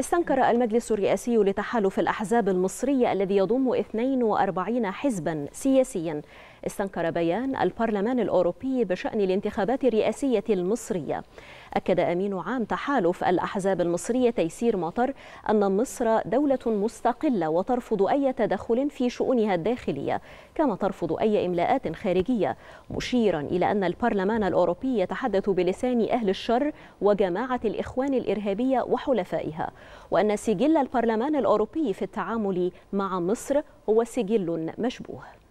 استنكر المجلس الرئاسي لتحالف الأحزاب المصرية الذي يضم 42 حزبا سياسيا، استنكر بيان البرلمان الأوروبي بشأن الانتخابات الرئاسية المصرية. أكد أمين عام تحالف الأحزاب المصرية تيسير مطر أن مصر دولة مستقلة وترفض أي تدخل في شؤونها الداخلية، كما ترفض أي إملاءات خارجية، مشيرا إلى أن البرلمان الأوروبي يتحدث بلسان أهل الشر وجماعة الإخوان الإرهابية وحلفائها، وأن سجل البرلمان الأوروبي في التعامل مع مصر هو سجل مشبوه.